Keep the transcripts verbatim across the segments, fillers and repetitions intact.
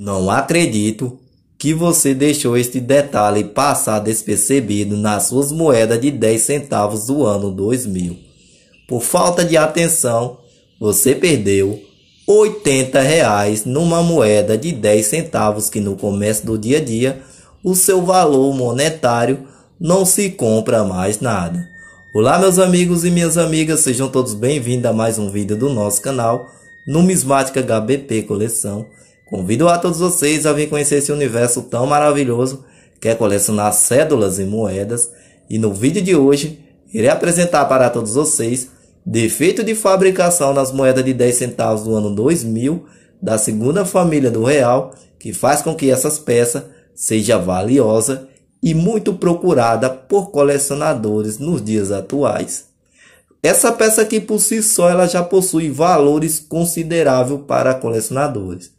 Não acredito que você deixou este detalhe passar despercebido nas suas moedas de dez centavos do ano dois mil. Por falta de atenção, você perdeu oitenta reais numa moeda de dez centavos que no comércio do dia a dia, o seu valor monetário não se compra mais nada. Olá meus amigos e minhas amigas, sejam todos bem-vindos a mais um vídeo do nosso canal Numismática H B P Coleção. Convido a todos vocês a vir conhecer esse universo tão maravilhoso que é colecionar cédulas e moedas. E no vídeo de hoje, irei apresentar para todos vocês defeito de fabricação das moedas de dez centavos do ano dois mil, da segunda família do Real, que faz com que essas peças sejam valiosas e muito procurada por colecionadores nos dias atuais. Essa peça aqui por si só ela já possui valores consideráveis para colecionadores,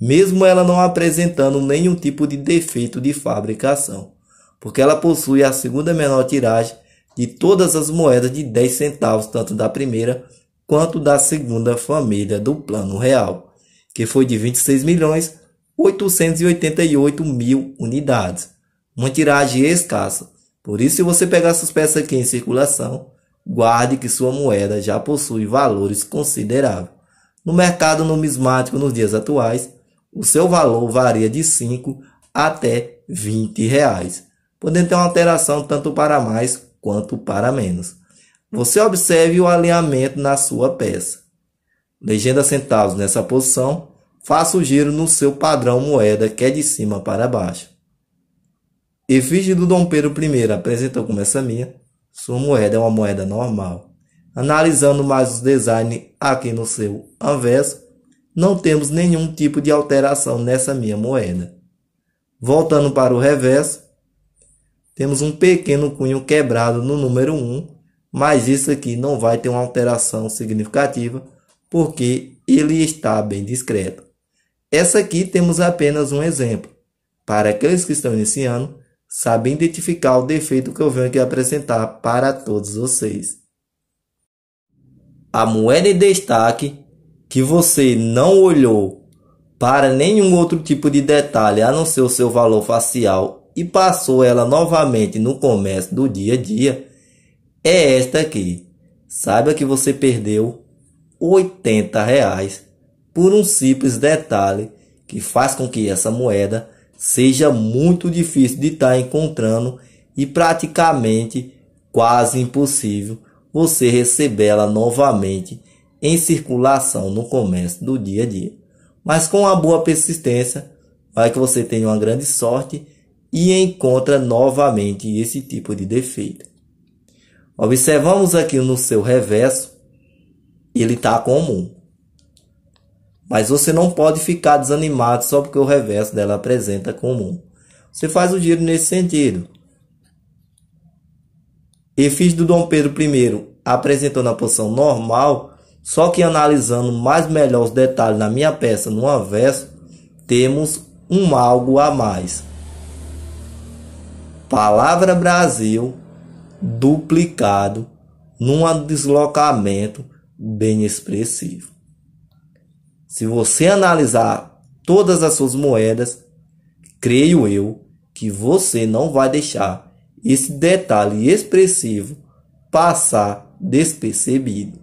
mesmo ela não apresentando nenhum tipo de defeito de fabricação, porque ela possui a segunda menor tiragem de todas as moedas de dez centavos, tanto da primeira quanto da segunda família do plano real, que foi de vinte e seis milhões oitocentos e oitenta e oito mil unidades, uma tiragem escassa. Por isso, se você pegar essas peças aqui em circulação, guarde que sua moeda já possui valores consideráveis. No mercado numismático nos dias atuais, o seu valor varia de cinco reais até vinte reais, podendo ter uma alteração tanto para mais quanto para menos. Você observe o alinhamento na sua peça. Legenda centavos nessa posição, faça o giro no seu padrão moeda que é de cima para baixo. Efígie do Dom Pedro I apresenta como essa minha, sua moeda é uma moeda normal. Analisando mais os designs aqui no seu anverso, não temos nenhum tipo de alteração nessa minha moeda. Voltando para o reverso, temos um pequeno cunho quebrado no número um, mas isso aqui não vai ter uma alteração significativa, porque ele está bem discreto. Essa aqui temos apenas um exemplo, para aqueles que estão iniciando, sabem identificar o defeito que eu venho aqui apresentar para todos vocês. A moeda em destaque, que você não olhou para nenhum outro tipo de detalhe a não ser o seu valor facial e passou ela novamente no comércio do dia a dia, é esta aqui. Saiba que você perdeu oitenta reais por um simples detalhe que faz com que essa moeda seja muito difícil de estar encontrando e praticamente quase impossível você recebê-la novamente em circulação no comércio do dia a dia. Mas com uma boa persistência, vai que você tenha uma grande sorte e encontra novamente esse tipo de defeito. Observamos aqui no seu reverso, ele está comum. Mas você não pode ficar desanimado só porque o reverso dela apresenta comum. Você faz o giro nesse sentido. Efígie do Dom Pedro I apresentou na posição normal, só que analisando mais melhor os detalhes na minha peça no anverso, temos um algo a mais. Palavra Brasil duplicado num deslocamento bem expressivo. Se você analisar todas as suas moedas, creio eu que você não vai deixar esse detalhe expressivo passar despercebido.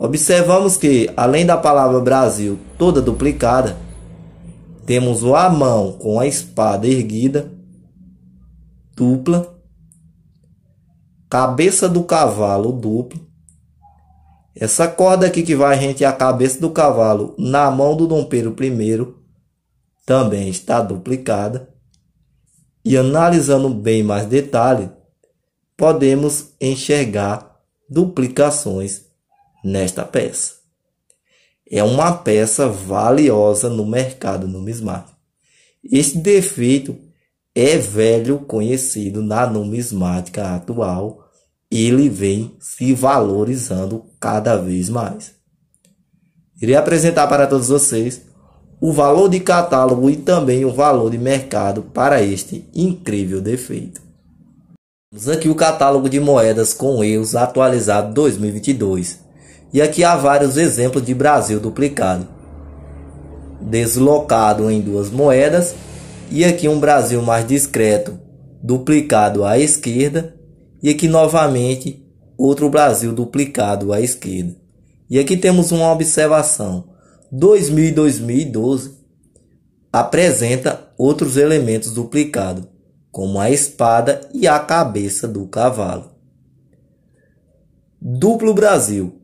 Observamos que, além da palavra Brasil toda duplicada, temos a mão com a espada erguida, dupla, cabeça do cavalo dupla, essa corda aqui que vai rente à cabeça do cavalo na mão do Dom Pedro I, também está duplicada. E analisando bem mais detalhe, podemos enxergar duplicações nesta peça. É uma peça valiosa no mercado numismático. Este defeito é velho conhecido na numismática atual. Ele vem se valorizando cada vez mais. Irei apresentar para todos vocês o valor de catálogo e também o valor de mercado para este incrível defeito. Temos aqui o catálogo de moedas com erros atualizado dois mil e vinte e dois. E aqui há vários exemplos de Brasil duplicado. deslocado em duas moedas, e aqui um Brasil mais discreto, duplicado à esquerda, e aqui novamente outro Brasil duplicado à esquerda. E aqui temos uma observação: dois mil e dois mil e doze apresenta outros elementos duplicados, como a espada e a cabeça do cavalo. Duplo Brasil,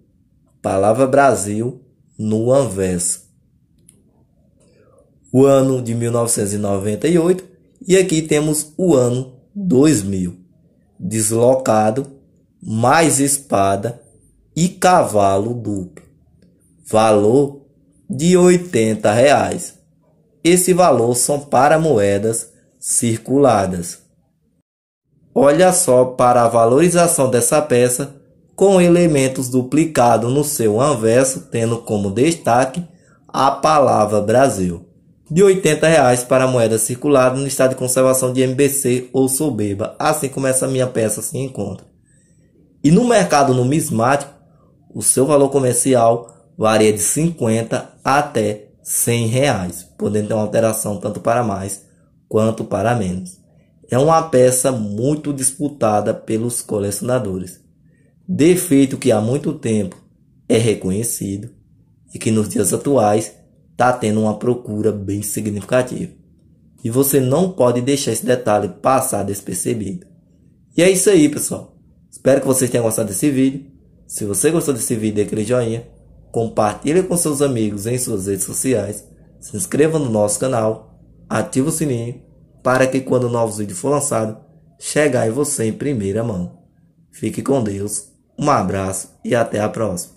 palavra Brasil no anverso. O ano de mil novecentos e noventa e oito, e aqui temos o ano dois mil, deslocado, mais espada e cavalo duplo. Valor de oitenta reais. Esse valor são para moedas circuladas. Olha só para a valorização dessa peça com elementos duplicados no seu anverso, tendo como destaque a palavra Brasil. De oitenta reais para moeda circulada no estado de conservação de M B C ou soberba. Assim como essa minha peça se encontra. E no mercado numismático, o seu valor comercial varia de cinquenta reais até cem reais, podendo ter uma alteração tanto para mais quanto para menos. É uma peça muito disputada pelos colecionadores. Defeito que há muito tempo é reconhecido e que nos dias atuais está tendo uma procura bem significativa. E você não pode deixar esse detalhe passar despercebido. E é isso aí, pessoal. Espero que vocês tenham gostado desse vídeo. Se você gostou desse vídeo, dê aquele joinha. Compartilhe com seus amigos em suas redes sociais. Se inscreva no nosso canal. Ative o sininho para que quando novos vídeos for lançado, chegue em você em primeira mão. Fique com Deus. Um abraço e até a próxima.